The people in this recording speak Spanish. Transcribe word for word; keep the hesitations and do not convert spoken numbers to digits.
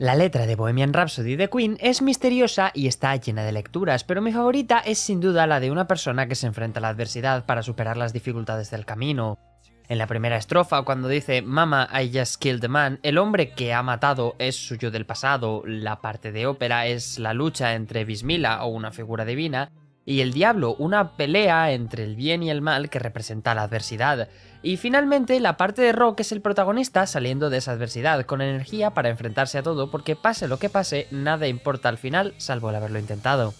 La letra de Bohemian Rhapsody de Queen es misteriosa y está llena de lecturas, pero mi favorita es sin duda la de una persona que se enfrenta a la adversidad para superar las dificultades del camino. En la primera estrofa, cuando dice «Mama, I just killed a man», el hombre que ha matado es suyo del pasado, la parte de ópera es la lucha entre Bismillah, o una figura divina, y el diablo, una pelea entre el bien y el mal que representa la adversidad. Y finalmente, la parte de rock es el protagonista saliendo de esa adversidad, con energía para enfrentarse a todo porque pase lo que pase, nada importa al final, salvo el haberlo intentado.